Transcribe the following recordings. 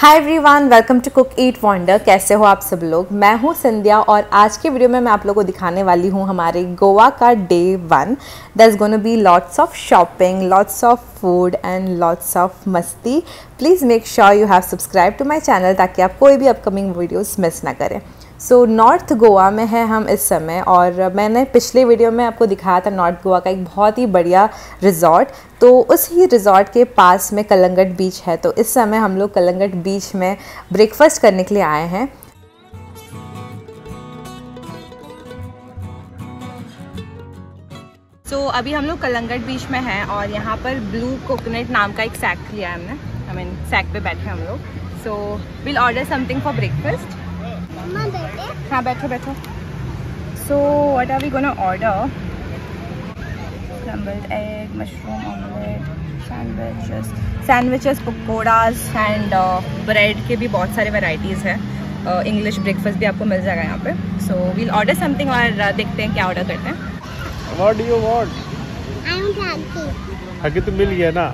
Hi everyone, welcome to cook eat wander. कैसे हो आप सब लोग? मैं हूँ संध्या और आज के वीडियो में मैं आप लोगों को दिखाने वाली हूँ हमारे गोवा का day 1। That's gonna be lots of shopping, lots of food and lots of मस्ती। Please make sure you have subscribe to my channel ताकि आप कोई भी अपकमिंग वीडियोज़ मिस ना करें। सो नॉर्थ गोवा में है हम इस समय और मैंने पिछले वीडियो में आपको दिखाया था नॉर्थ गोवा का एक बहुत ही बढ़िया रिज़ॉर्ट, तो उस ही रिज़ॉर्ट के पास में कलंगट बीच है। तो इस समय हम लोग कलंगट बीच में ब्रेकफास्ट करने के लिए आए हैं। तो अभी हम लोग कलंगट बीच में हैं और यहाँ पर ब्लू कोकोनट नाम का एक सैक लिया है हमने, सैक पे बैठे हम लोग। So will order something for breakfast. हाँ बैठो बैठो। So what are we gonna order? Scrambled egg, mushroom omelette, sandwiches, pakoras and bread के भी बहुत सारे वैराइटीज़ हैं। इंग्लिश ब्रेकफास्ट भी आपको मिल जाएगा यहाँ पे। सो वील ऑर्डर समथिंग और देखते हैं क्या ऑर्डर करते हैं। What do you want? हकी तो मिल गया ना।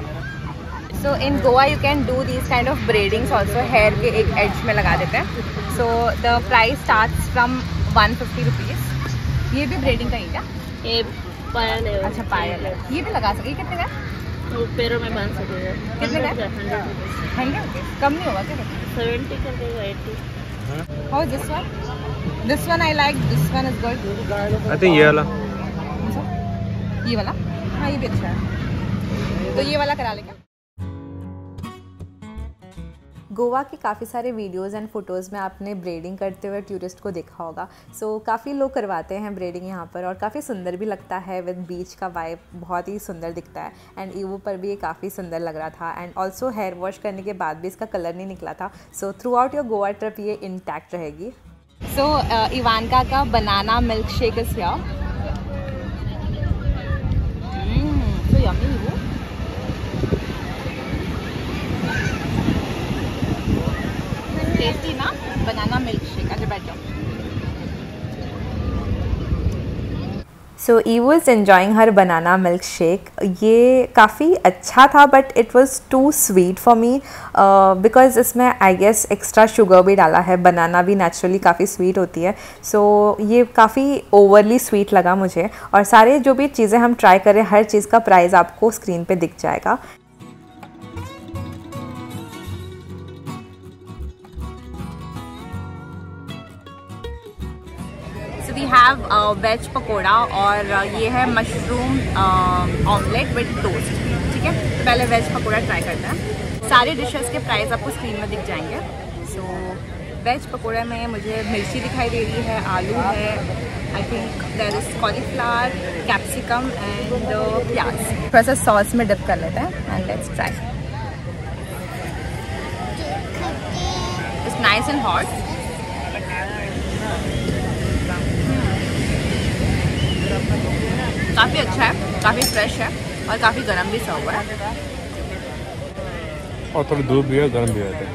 So in Goa you can do these kind of braidings also, hair के एक edge में लगा देते हैं। So the price starts from 150 rupees। ये भी braiding का ही क्या? ये पायल है। अच्छा पायल है। ये भी लगा सके, कितने का? पैरों में बांध सकते हैं। कितने का? 100 rupees। कम नहीं होगा क्या? 70 कर देगा, 80। How is this one? This one I like. This one is good. I think ये वाला। ये वाला? हाँ ये भी अच्छा है। तो ये वाला करा लेंगे। गोवा के काफ़ी सारे वीडियोस एंड फ़ोटोज़ में आपने ब्रेडिंग करते हुए टूरिस्ट को देखा होगा। सो काफ़ी लोग करवाते हैं ब्रेडिंग यहाँ पर और काफ़ी सुंदर भी लगता है। विद बीच का वाइब बहुत ही सुंदर दिखता है एंड ईवो पर भी ये काफ़ी सुंदर लग रहा था एंड ऑल्सो हेयर वॉश करने के बाद भी इसका कलर नहीं निकला था। So throughout your Goa trip ये इंटैक्ट रहेगी। सो इवानका का banana milk shake is here. Tasty ना बनाना मिल्क शेक। अच्छा बैठ जाओ। So Ivo is enjoying her banana milk shake. ये काफ़ी अच्छा था but it was too sweet for me because इसमें आई गेस एक्स्ट्रा शुगर भी डाला है। बनाना भी नेचुरली काफ़ी स्वीट होती है। सो ये काफ़ी ओवरली स्वीट लगा मुझे। और सारे जो भी चीज़ें हम ट्राई करें हर चीज़ का प्राइस आपको स्क्रीन पे दिख जाएगा। We have वेज पकोड़ा और ये है मशरूम ऑमलेट विद टोस्ट। ठीक है, तो पहले वेज पकोड़ा ट्राई करते हैं। सारे डिशेस के प्राइस आपको स्क्रीन में दिख जाएंगे। सो वेज पकोड़ा में मुझे मिर्ची दिखाई दे रही है, आलू है, I think there is cauliflower, capsicum and प्याज। थोड़ा सा सॉस में डिप कर लेते हैं and let's try. It's nice and hot. काफ़ी अच्छा है, काफ़ी फ्रेश है और काफ़ी गर्म भी सा हुआ है और थोड़ी धूप भी है, गर्म भी रहता है।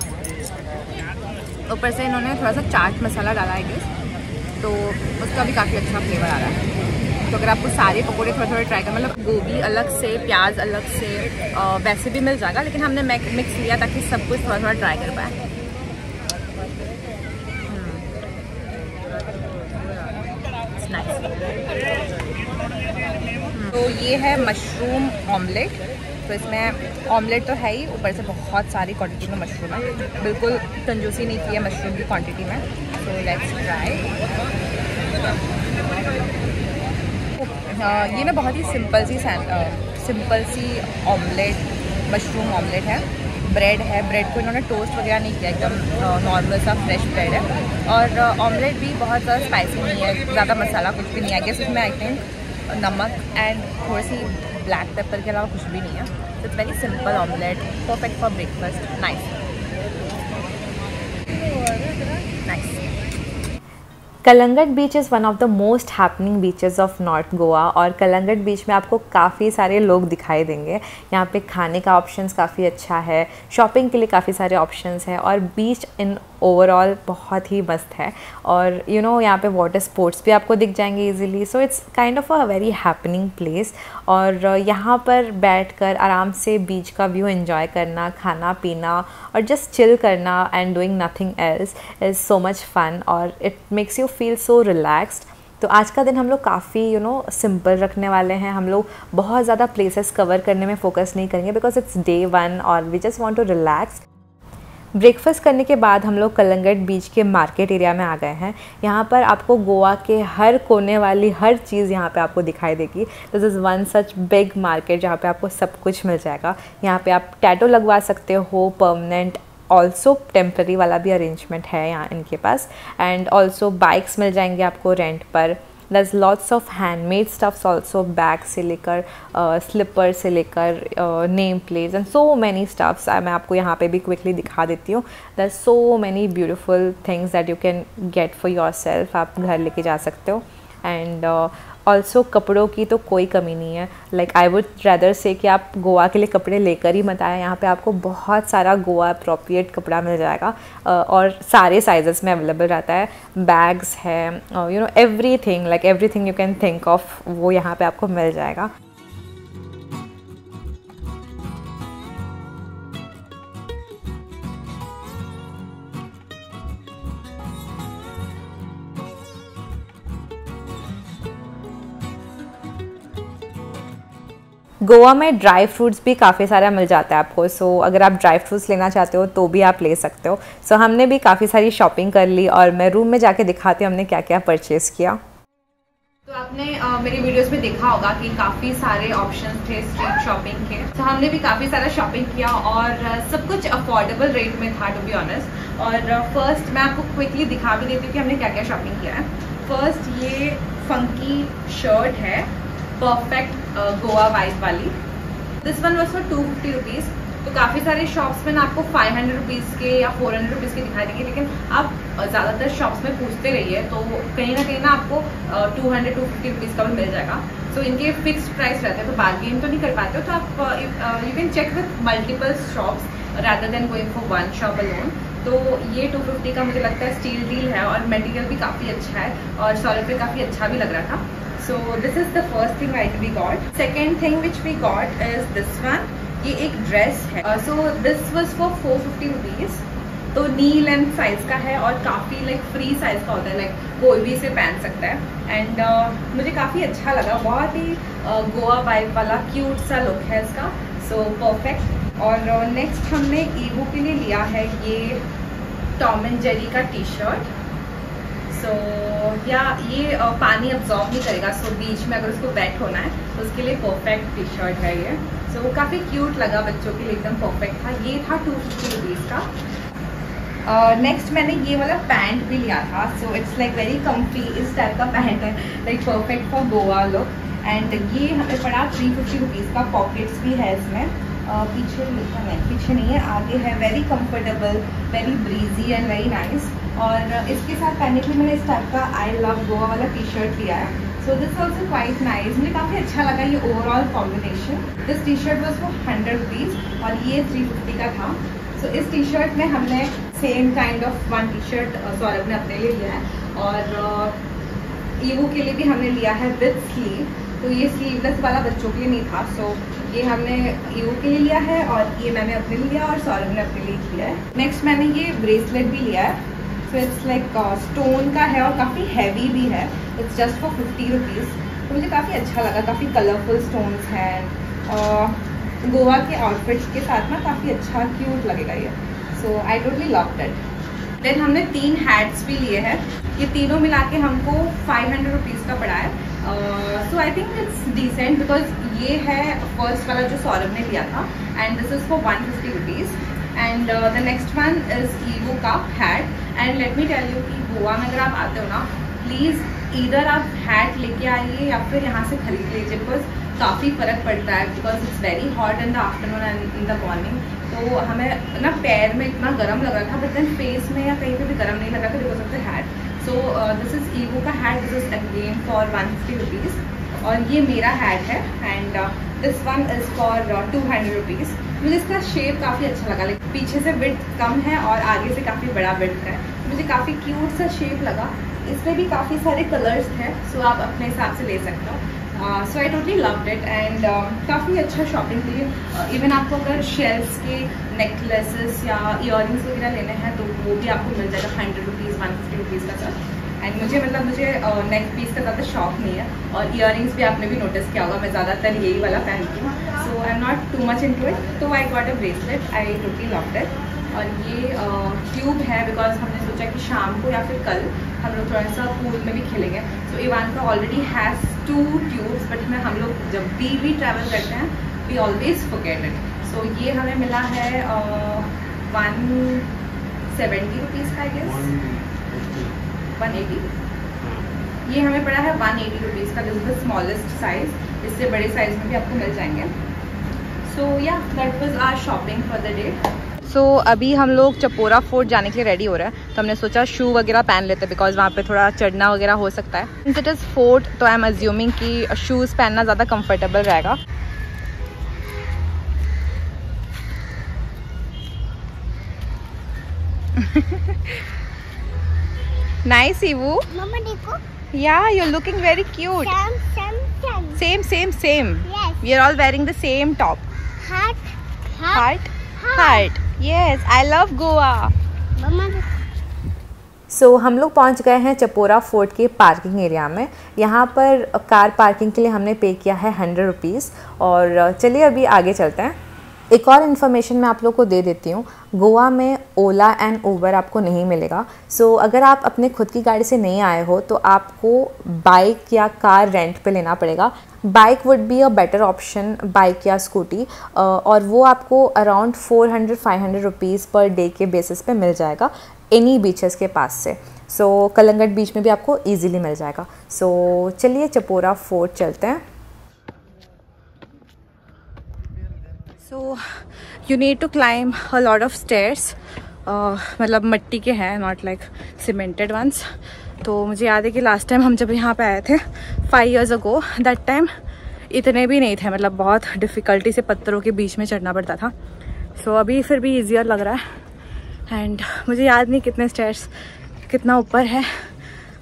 ऊपर से इन्होंने थोड़ा सा चाट मसाला डाला है गेस, तो उसका भी काफ़ी अच्छा फ्लेवर आ रहा है। तो अगर आपको सारे पकोड़े थोड़े थोड़े ट्राई करना, मतलब गोभी अलग से, प्याज अलग से, वैसे भी मिल जाएगा लेकिन हमने मिक्स लिया ताकि सब कुछ थोड़ा थोड़ा ट्राई कर पाए। तो ये है मशरूम ऑमलेट। तो इसमें ऑमलेट तो है ही, ऊपर से बहुत सारी क्वांटिटी में मशरूम है। बिल्कुल कंजूसी नहीं की है मशरूम की क्वांटिटी में। तो लेट्स ट्राई। ये ना बहुत ही सिंपल सी ऑमलेट, मशरूम ऑमलेट है। ब्रेड है, ब्रेड को इन्होंने टोस्ट वगैरह नहीं किया, एकदम नॉर्मल सा फ्रेश ब्रेड है। और ऑमलेट भी बहुत ज़्यादा स्पाइसी नहीं है, ज़्यादा मसाला कुछ भी नहीं है। गैस उसमें आई थिंक नमक एंड थोड़ी सी ब्लैक पेपर के अलावा कुछ भी नहीं है। तो it's very simple omelette, perfect for breakfast. Nice. Calangute beach is one of the most happening beaches of north Goa और कलंगट बीच में आपको काफ़ी सारे लोग दिखाई देंगे। यहाँ पे खाने का ऑप्शंस काफ़ी अच्छा है, शॉपिंग के लिए काफ़ी सारे ऑप्शंस हैं और बीच इन ओवरऑल बहुत ही मस्त है। और यू नो यहाँ पे वाटर स्पोर्ट्स भी आपको दिख जाएंगे easily, so it's kind of a very happening place. और यहाँ पर बैठकर आराम से बीच का व्यू एंजॉय करना, खाना पीना और जस्ट चिल करना and doing nothing else is so much fun और it makes you feel so relaxed. तो आज का दिन हम लोग काफ़ी यू नो सिंपल रखने वाले हैं। हम लोग बहुत ज़्यादा प्लेसेस कवर करने में फोकस नहीं करेंगे बिकॉज इट्स डे वन और we just want to relax. Breakfast करने के बाद हम लोग कलंगट बीच के मार्केट एरिया में आ गए हैं। यहाँ पर आपको गोवा के हर कोने वाली हर चीज़ यहाँ पे आपको दिखाई देगी। This is one such big market जहाँ पे आपको सब कुछ मिल जाएगा। यहाँ पे आप टैटो लगवा सकते हो, परमानेंट ऑल्सो टेम्पररी वाला भी अरेंजमेंट है यहाँ इनके पास। एंड ऑल्सो बाइक्स मिल जाएंगे आपको रेंट पर। There's lots of handmade stuffs also, bag से लेकर स्लीपर से लेकर name plates and so many stuffs. मैं आपको यहाँ पे भी क्विकली दिखा देती हूँ। There's so many beautiful things that you can get for yourself, आप घर लेके जा सकते हो। एंड ऑल्सो कपड़ों की तो कोई कमी नहीं है। लाइक आई वुड रेदर से कि आप गोवा के लिए कपड़े लेकर ही मत आए। यहाँ पे आपको बहुत सारा गोवा अप्रोप्रिएट कपड़ा मिल जाएगा और सारे साइजेस में अवेलेबल रहता है। बैग्स है, you know everything, like everything you can think of वो यहाँ पे आपको मिल जाएगा। गोवा में ड्राई फ्रूट्स भी काफ़ी सारा मिल जाता है आपको। सो अगर आप ड्राई फ्रूट्स लेना चाहते हो तो भी आप ले सकते हो। सो हमने भी काफ़ी सारी शॉपिंग कर ली और मैं रूम में जाके दिखाती हूँ हमने क्या क्या परचेज़ किया। तो आपने मेरी वीडियोस में देखा होगा कि काफ़ी सारे ऑप्शंस थे स्ट्रीट शॉपिंग के। तो हमने भी काफ़ी सारा शॉपिंग किया और सब कुछ अफोर्डेबल रेट में था टू बी ऑनेस्ट। और फर्स्ट मैं आपको क्विकली दिखा भी देती हूँ कि हमने क्या क्या शॉपिंग किया है। फर्स्ट ये फंकी शर्ट है, परफेक्ट गोवा वाइब वाली। This one was for 250 rupees. तो काफ़ी सारे शॉप्स में ना आपको 500 रुपीज़ के या 400 रुपीज़ के दिखाई देंगे, लेकिन आप ज़्यादातर शॉप्स में पूछते रहिए तो कहीं ना आपको 200-250 रुपीज़ का भी मिल जाएगा। सो इनके फिक्स्ड प्राइस रहते हैं तो बार्गेन तो नहीं कर पाते हो। तो आप you can check with multiple shops rather than going for one shop alone. तो ये 250 का मुझे लगता है स्टील डील है और मटेरियल भी काफ़ी अच्छा है और सॉलिड पे काफ़ी अच्छा भी लग रहा था। So this is the first thing we got. Second thing which we got is this one. ये एक dress है. So this was for 450 rupees. तो knee length size का है और काफ़ी like free size का होता है, like कोई भी इसे पहन सकता है। And मुझे काफ़ी अच्छा लगा, बहुत ही गोवा vibe वाला cute सा look है इसका। So perfect. और next हमने ईवो के लिए लिया है ये टॉम एंड जेरी का टी शर्ट। सो या ये पानी अब्जॉर्ब नहीं करेगा, सो बीच में अगर उसको बैठ होना है तो उसके लिए परफेक्ट टी शर्ट है ये। सो वो काफ़ी क्यूट लगा बच्चों के लिए, एकदम परफेक्ट था। ये था 250 रुपीज़ का। नेक्स्ट मैंने ये वाला पैंट भी लिया था। So it's like very comfy, इस टाइप का पैंट है, like perfect for Goa look. And ये हमें पड़ा 350 रुपीज़ का। पॉकेट्स भी है इसमें, पीछे लिखा है, पीछे नहीं है, आगे है। Very comfortable, very breezy and very nice. और इसके साथ पहनने के लिए मैंने इस टाइप का आई लव गोवा वाला टी शर्ट लिया है। So this also quite nice, मुझे काफ़ी अच्छा लगा ये overall combination. This T shirt was for 100 rupees और ये 350 का था। सो इस टी शर्ट में हमने same kind of one T shirt Saurabh ने अपने लिए लिया है और ईवू के लिए भी हमने लिया है विथ स्लीव। तो ये स्लीवलेस वाला बच्चों के लिए नहीं था। सो ये हमने ईवो के लिए लिया है और ये मैंने अपने लिए लिया और सौरभ ने अपने लिए लिया है। नेक्स्ट मैंने ये ब्रेसलेट भी लिया है। सो इट्स लाइक स्टोन का है और काफ़ी हैवी भी है। It's just for 50 rupees. तो मुझे काफ़ी अच्छा लगा, काफ़ी कलरफुल स्टोन्स हैं और गोवा के आउटफिट्स के साथ ना काफ़ी अच्छा क्यूट लगेगा ये। So I totally love that. Then हमने 3 हैट्स भी लिए हैं। ये तीनों मिला के हमको 500 रुपीज़ का पड़ा है। So I think it's decent because ये है फर्स्ट वाला जो सौरभ ने लिया था and this is for 150 rupees. And the next one is Ivo का hat. And let me tell you कि गोवा में अगर आप आते हो ना, प्लीज़ इधर आप हैट लेके आइए या फिर यहाँ से खरीद लीजिए बिकॉज काफ़ी फ़र्क पड़ता है। Because it's very hot in the afternoon and in the morning. तो हमें ना पैर में इतना गर्म लग रहा था बट देन फेस में या कहीं पे भी गर्म नहीं लग रहा था because of the hat. So this is Ivo का hat. This is again for 150 rupees और ये मेरा हैट है and this one is for 200 rupees. मुझे इसका शेप काफ़ी अच्छा लगा, लेकिन पीछे से विड्थ कम है और आगे से काफ़ी बड़ा विड्थ है। मुझे काफ़ी क्यूट सा शेप लगा। इसमें भी काफ़ी सारे कलर्स हैं, सो आप अपने हिसाब से ले सकते हो। So I totally loved it and काफ़ी अच्छा शॉपिंग के लिए। इवन आपको अगर शेल्स के नेकलेसेस या इयरिंग्स वगैरह लेने हैं तो वो भी आपको मिल जाएगा 100 रुपीज़ 150 रुपीज़ का सब। एंड मुझे नेक पीस का ज़्यादा शौक नहीं है और इयरिंग्स भी आपने भी नोटिस किया होगा मैं ज़्यादातर यही वाला पहनती हूँ, so I am not too much into it. तो I got a bracelet, I totally loved it. और ये ट्यूब है बिकॉज हमने सोचा कि शाम को या फिर कल हम लोग थोड़ा सा पूल में भी खेलेंगे। सो इवान का ऑलरेडी हैज़ 2 ट्यूब्स बट हम लोग जब भी ट्रैवल करते हैं we always forget it. So ये हमें मिला है 170 रुपीज़ का, आई गेस 180। ये हमें पड़ा है 180 रुपीज़ का, this is the smallest size. इससे बड़े साइज़ में भी आपको मिल जाएंगे। सो या that was our shopping for the day. So अभी हम लोग चपोरा फोर्ट जाने के लिए रेडी हो रहे हैं, तो हमने सोचा शू वगैरह पहन लेते हैं बिकॉज वहाँ पे थोड़ा चढ़ना वगैरह हो सकता है। सिंस इट इज़ फोर्ट तो आई एम अज्यूमिंग कि शूज़ पहनना ज़्यादा कंफर्टेबल रहेगा। नाइस इवू, मम्मा देखो, या you are looking very cute. Same we are all wearing the same top. Heart Yes, I love Goa. So, हम लोग पहुंच गए हैं चपोरा फोर्ट के पार्किंग एरिया में। यहाँ पर कार पार्किंग के लिए हमने पे किया है 100 रुपीज़ और चलिए अभी आगे चलते हैं। एक और इन्फॉर्मेशन मैं आप लोग को दे देती हूँ, गोवा में ओला एंड उबर आपको नहीं मिलेगा। सो अगर आप अपने खुद की गाड़ी से नहीं आए हो तो आपको बाइक या कार रेंट पे लेना पड़ेगा। Bike would be a better option, bike या स्कूटी, और वो आपको अराउंड 400-500 रुपीज़ पर डे के बेसिस पे मिल जाएगा एनी बीचेस के पास से। सो कलंगट बीच में भी आपको ईजिली मिल जाएगा। सो चलिए चपोरा फोर्ट चलते हैं। So you need to climb a lot of stairs, मतलब मट्टी के हैं, नॉट लाइक सीमेंटेड वंस। तो मुझे याद है कि लास्ट टाइम हम जब यहाँ पे आए थे 5 years ago, दैट टाइम इतने भी नहीं थे, मतलब बहुत डिफ़िकल्टी से पत्थरों के बीच में चढ़ना पड़ता था। सो अभी फिर भी ईजियर लग रहा है एंड मुझे याद नहीं कितने स्टेयर्स कितना ऊपर है,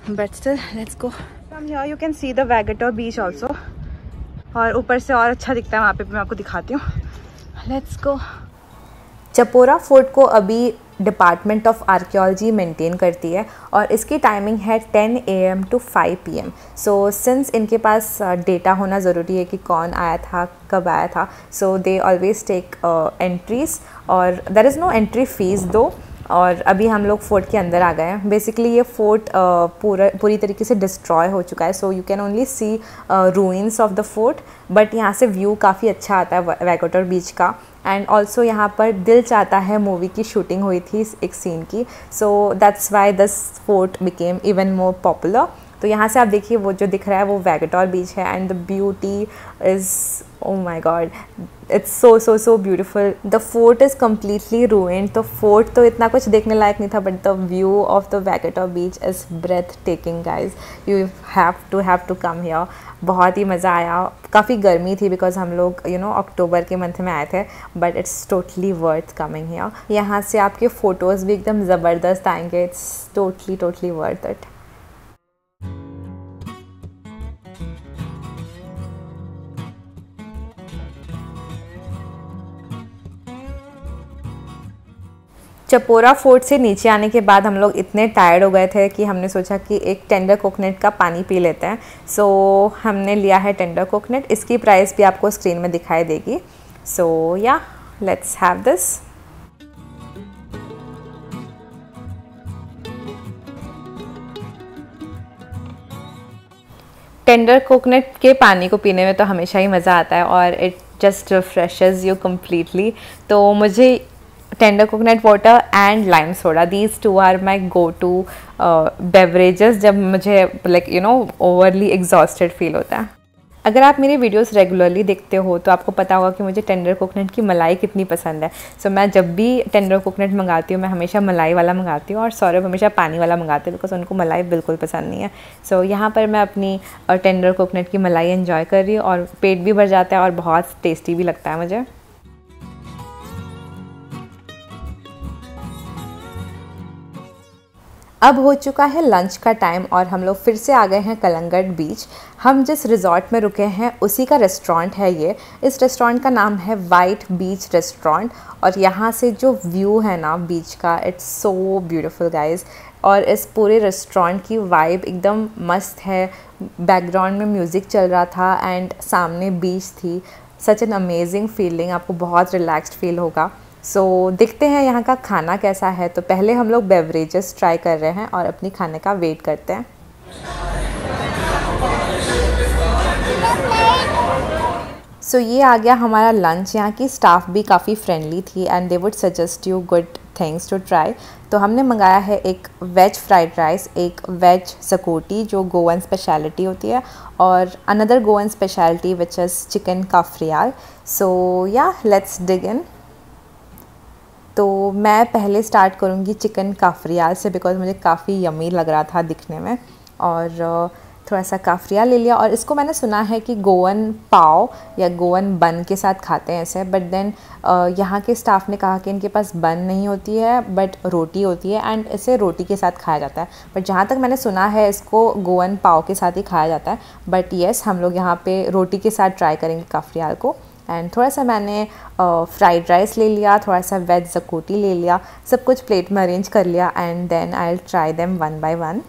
but still let's go. From here you can see the Vagator beach also, और ऊपर से और अच्छा दिखता है वहाँ पे, मैं आपको दिखाती हूँ। Let's go. चपोरा फोर्ट को अभी डिपार्टमेंट ऑफ आर्कियोलॉजी मेंटेन करती है और इसकी टाइमिंग है 10 AM to 5 PM। So since इनके पास डेटा होना ज़रूरी है कि कौन आया था, कब आया था, so they always take entries और there is no entry fees दो। और अभी हम लोग फोर्ट के अंदर आ गए हैं। बेसिकली ये फोर्ट पूरी तरीके से डिस्ट्रॉय हो चुका है, so you can only see ruins of the fort, but यहाँ से व्यू काफ़ी अच्छा आता है वैगाटोर बीच का। एंड ऑल्सो यहाँ पर दिल चाहता है मूवी की शूटिंग हुई थी एक सीन की, so that's why this fort became even more popular. तो यहाँ से आप देखिए वो जो दिख रहा है वो वैगाटोर बीच है and the beauty is, oh my God, it's so so so beautiful. The fort is completely ruined, तो फोर्ट तो इतना कुछ देखने लायक नहीं था, but the view of the Vagator beach is breath taking guys, you have to come here. बहुत ही मज़ा आया। काफ़ी गर्मी थी बिकॉज हम लोग अक्टूबर के मंथ में आए थे, but it's totally worth coming here. यहाँ से आपके फ़ोटोज़ भी एकदम ज़बरदस्त आएंगे, it's totally worth it. Chapora fort से नीचे आने के बाद हम लोग इतने टायर्ड हो गए थे कि हमने सोचा कि एक टेंडर कोकोनट का पानी पी लेते हैं। सो हमने लिया है टेंडर कोकोनट, इसकी प्राइस भी आपको स्क्रीन में दिखाई देगी। So yeah let's have this. Tender coconut के पानी को पीने में तो हमेशा ही मज़ा आता है और it just refreshes you completely. तो मुझे tender coconut water and lime soda, these 2 are my go to beverages जब मुझे ओवरली एग्जॉस्टेड फील होता है। अगर आप मेरे वीडियोस रेगुलरली देखते हो तो आपको पता होगा कि मुझे टेंडर कोकोनट की मलाई कितनी पसंद है। सो मैं जब भी टेंडर कोकोनट मंगाती हूँ मैं हमेशा मलाई वाला मंगाती हूँ और सौरभ हमेशा पानी वाला मंगाते हैं बिकॉज उनको मलाई बिल्कुल पसंद नहीं है। सो यहाँ पर मैं अपनी टेंडर कोकोनट की मलाई एन्जॉय कर रही हूँ और पेट भी भर जाता है और बहुत टेस्टी भी लगता है मुझे। अब हो चुका है लंच का टाइम और हम लोग फिर से आ गए हैं कलंगट बीच। हम जिस रिज़ॉर्ट में रुके हैं उसी का रेस्टोरेंट है ये। इस रेस्टोरेंट का नाम है वाइट बीच रेस्टोरेंट और यहाँ से जो व्यू है ना बीच का, इट्स सो ब्यूटीफुल गाइस। और इस पूरे रेस्टोरेंट की वाइब एकदम मस्त है। बैकग्राउंड में म्यूज़िक चल रहा था एंड सामने बीच थी। सच एन अमेजिंग फीलिंग, आपको बहुत रिलैक्स्ड फील होगा। सो देखते हैं यहाँ का खाना कैसा है। तो पहले हम लोग बेवरेजेस ट्राई कर रहे हैं और अपनी खाने का वेट करते हैं। सो ये आ गया हमारा लंच। यहाँ की स्टाफ भी काफ़ी फ्रेंडली थी and they would suggest you good things to try. तो हमने मंगाया है एक वेज फ्राइड राइस, एक वेज सकोटी जो गोवन स्पेशलिटी होती है, और another Goan speciality which is chicken cafreal. So yeah let's डिग इन। तो मैं पहले स्टार्ट करूँगी चिकन काफ्रियाल से बिकॉज़ मुझे काफ़ी यमी लग रहा था दिखने में। और थोड़ा सा काफ्रियाल ले लिया और इसको मैंने सुना है कि गोवन पाव या गोवन बन के साथ खाते हैं ऐसे, बट देन यहाँ के स्टाफ ने कहा कि इनके पास बन नहीं होती है बट रोटी होती है एंड इसे रोटी के साथ खाया जाता है। बट जहाँ तक मैंने सुना है इसको गोवन पाव के साथ ही खाया जाता है। बट येस, हम लोग यहाँ पर रोटी के साथ ट्राई करेंगे काफ्रियाल को। एंड थोड़ा सा मैंने फ्राइड राइस ले लिया, थोड़ा सा वेज जकोटी ले लिया, सब कुछ प्लेट में अरेंज कर लिया and then I will try them one by one.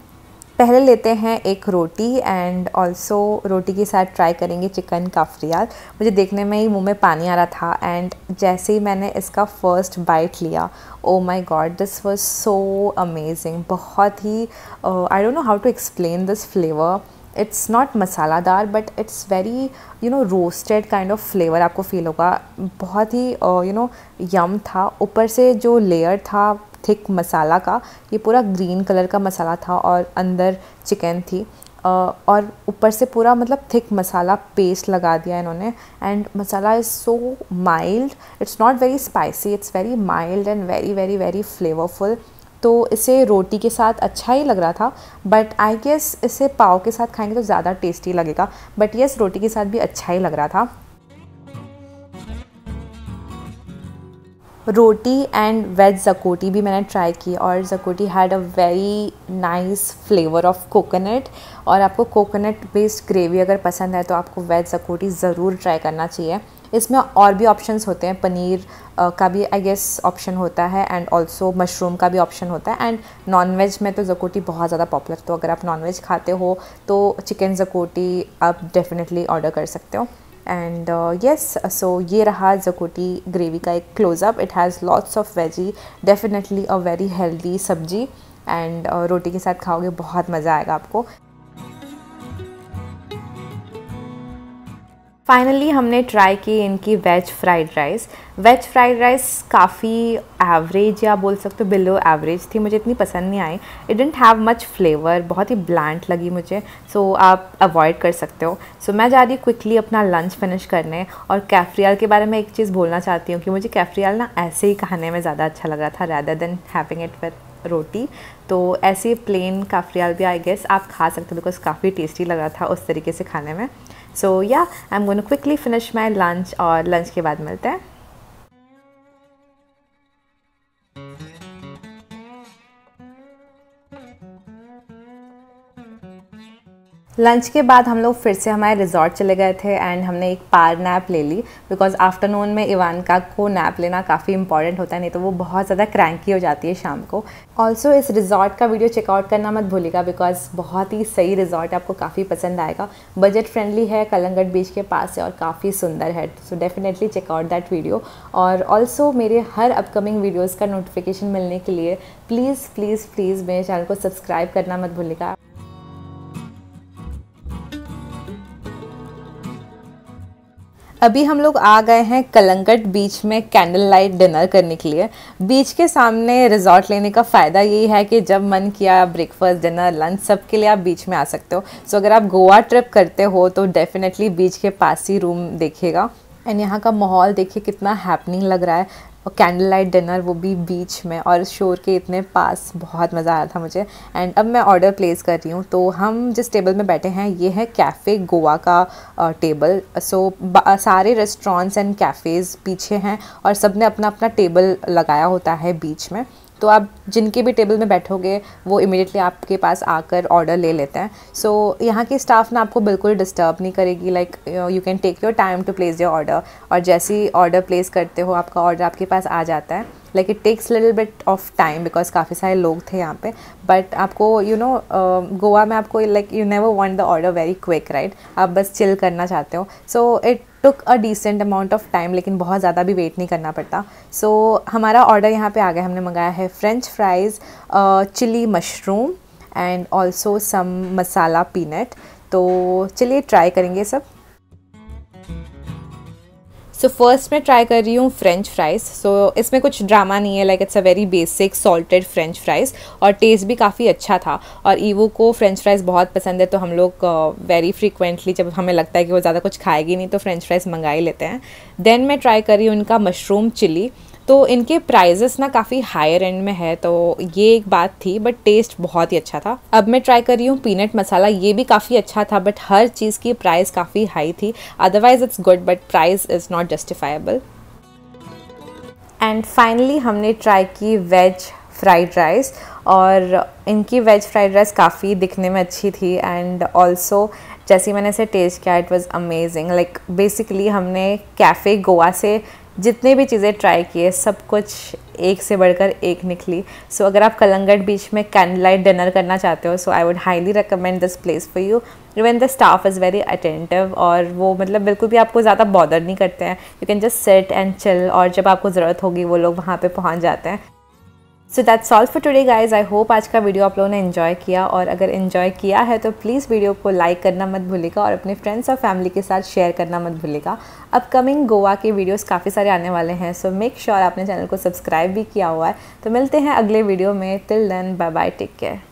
पहले लेते हैं एक रोटी एंड ऑल्सो रोटी के साथ ट्राई करेंगे चिकन काफ्रियाल। मुझे देखने में ही मुंह में पानी आ रहा था एंड जैसे ही मैंने इसका फर्स्ट बाइट लिया, oh my God, this was so amazing. बहुत ही I don't know how to explain this flavour. It's not मसालादार but it's very you know roasted kind of flavour आपको फील होगा। बहुत ही यू नो यम था। ऊपर से जो लेयर था थिक मसाला का, ये पूरा ग्रीन कलर का मसाला था और अंदर चिकन थी और ऊपर से पूरा मतलब थिक मसाला पेस्ट लगा दिया इन्होंने। And masala is so mild, it's not very spicy, it's very mild and very very very flavourful. तो इसे रोटी के साथ अच्छा ही लग रहा था बट आई गेस इसे पाव के साथ खाएंगे तो ज़्यादा टेस्टी लगेगा। बट येस, रोटी के साथ भी अच्छा ही लग रहा था। रोटी एंड वेज जकोटी भी मैंने ट्राई की और xacuti had a very nice flavour of coconut. और आपको कोकोनट बेस्ड ग्रेवी अगर पसंद है तो आपको वेज जकोटी ज़रूर ट्राई करना चाहिए। इसमें और भी ऑप्शंस होते हैं, पनीर का भी आई गेस ऑप्शन होता है एंड ऑल्सो मशरूम का भी ऑप्शन होता है। एंड नॉनवेज में तो जकोटी बहुत ज़्यादा पॉपुलर, तो अगर आप नॉनवेज खाते हो तो चिकन जकोटी आप डेफिनेटली ऑर्डर कर सकते हो। एंड येस, सो ये रहा जकोटी ग्रेवी का एक closeup. It has lots of veggie, definitely a very healthy sabzi. And रोटी के साथ खाओगे बहुत मज़ा आएगा आपको। फाइनली हमने ट्राई की इनकी veg fried rice. Veg fried rice काफ़ी एवरेज या बोल सकते हो बिलो एवरेज थी, मुझे इतनी पसंद नहीं आई। It didn't have much flavour, बहुत ही ब्लैंड लगी मुझे। सो आप अवॉइड कर सकते हो। सो मैं जा रही हूँ क्विकली अपना लंच फिनिश करने। और कैफ्रियाल के बारे में एक चीज़ बोलना चाहती हूँ कि मुझे कैफ्रियाल ना ऐसे ही खाने में ज़्यादा अच्छा लग रहा था rather than having it with roti. तो ऐसे प्लेन काफ्रियाल भी आई गेस आप खा सकते हो बिकॉज काफ़ी टेस्टी लग रहा था उस तरीके से खाने में। So yeah I am going to quickly finish my lunch और लंच के बाद मिलते हैं। लंच के बाद हम लोग फिर से हमारे रिज़ॉर्ट चले गए थे एंड हमने एक पार नैप ले ली बिकॉज़ आफ्टरनून में इवानका को नैप लेना काफ़ी इंपॉर्टेंट होता है, नहीं तो वो बहुत ज़्यादा क्रैंकी हो जाती है शाम को। ऑल्सो इस रिज़ॉर्ट का वीडियो चेकआउट करना मत भूलिएगा बिकॉज़ बहुत ही सही रिज़ॉर्ट, आपको काफ़ी पसंद आएगा। बजट फ्रेंडली है, कलंगट बीच के पास है और काफ़ी सुंदर है। So definitely check out that video. और ऑल्सो मेरे हर अपकमिंग वीडियोज़ का नोटिफिकेशन मिलने के लिए प्लीज़ प्लीज़ प्लीज़ मेरे चैनल को सब्सक्राइब करना मत भूलिएगा। अभी हम लोग आ गए हैं कलंगट बीच में कैंडल लाइट डिनर करने के लिए। बीच के सामने रिजॉर्ट लेने का फ़ायदा यही है कि जब मन किया ब्रेकफास्ट, डिनर, लंच सब के लिए आप बीच में आ सकते हो। सो अगर आप गोवा ट्रिप करते हो तो डेफिनेटली बीच के पास ही रूम देखिएगा। एंड यहाँ का माहौल देखिए कितना हैपनिंग लग रहा है। और कैंडल लाइट डिनर, वो भी बीच में और शोर के इतने पास, बहुत मज़ा आया था मुझे। एंड अब मैं ऑर्डर प्लेस कर रही हूँ। तो हम जिस टेबल में बैठे हैं ये है कैफ़े गोवा का टेबल। सो सारे रेस्टोरेंट्स एंड कैफ़ेज़ पीछे हैं और सब ने अपना अपना टेबल लगाया होता है बीच में। तो आप जिनके भी टेबल में बैठोगे वो इमीडिएटली आपके पास आकर ऑर्डर ले लेते हैं। सो यहाँ के स्टाफ ना आपको बिल्कुल डिस्टर्ब नहीं करेगी, like you can take your time to place your order. और जैसे ही ऑर्डर प्लेस करते हो आपका ऑर्डर आपके पास आ जाता है। Like it takes little bit of time because काफ़ी सारे लोग थे यहाँ पे, बट आपको यू नो गोवा में आपको like you never want the order very quick right, आप बस चिल करना चाहते हो। So it took a decent amount of time, लेकिन बहुत ज़्यादा भी वेट नहीं करना पड़ता। सो हमारा ऑर्डर यहाँ पे आ गया। हमने मंगाया है French fries, chilli mushroom and also some masala peanut. तो चलिए ट्राई करेंगे सब। सो फर्स्ट मैं ट्राई कर रही हूँ फ्रेंच फ्राइज़। सो इसमें कुछ ड्रामा नहीं है, like it's a very basic salted French fries और टेस्ट भी काफ़ी अच्छा था। और ईवो को फ्रेंच फ्राइज़ बहुत पसंद है, तो हम लोग वेरी फ्रिक्वेंटली जब हमें लगता है कि वो ज़्यादा कुछ खाएगी नहीं तो फ्रेंच फ्राइज़ मंगा ही लेते हैं। देन मैं ट्राई कर रही हूँ इनका मशरूम चिली। तो इनके प्राइजेस ना काफ़ी हायर एंड में है, तो ये एक बात थी, बट टेस्ट बहुत ही अच्छा था। अब मैं ट्राई कर रही हूँ पीनट मसाला। ये भी काफ़ी अच्छा था, बट हर चीज़ की प्राइस काफ़ी हाई थी। Otherwise it's good but price is not justifiable. And finally हमने ट्राई की वेज फ्राइड राइस, और इनकी वेज फ्राइड राइस काफ़ी दिखने में अच्छी थी एंड ऑल्सो जैसे मैंने इसे टेस्ट किया it was amazing. Like basically हमने कैफ़े गोवा से जितने भी चीज़ें ट्राई किए सब कुछ एक से बढ़कर एक निकली। सो अगर आप कलंगट बीच में कैंडल लाइट डिनर करना चाहते हो so I would highly recommend this place for you. Even the staff is very attentive, और वो मतलब बिल्कुल भी आपको ज़्यादा बॉदर नहीं करते हैं। You can just sit and chill, और जब आपको ज़रूरत होगी वो लोग वहाँ पे पहुँच जाते हैं। So that's all for today guys. I hope आज का वीडियो आप लोगों ने एंजॉय किया, और अगर एंजॉय किया है तो प्लीज़ वीडियो को लाइक करना मत भूलिएगा और अपने फ्रेंड्स और फैमिली के साथ शेयर करना मत भूलिएगा। अपकमिंग गोवा के वीडियोस काफ़ी सारे आने वाले हैं, सो मेक श्योर आपने चैनल को सब्सक्राइब भी किया हुआ है। तो मिलते हैं अगले वीडियो में, till then bye bye, take care.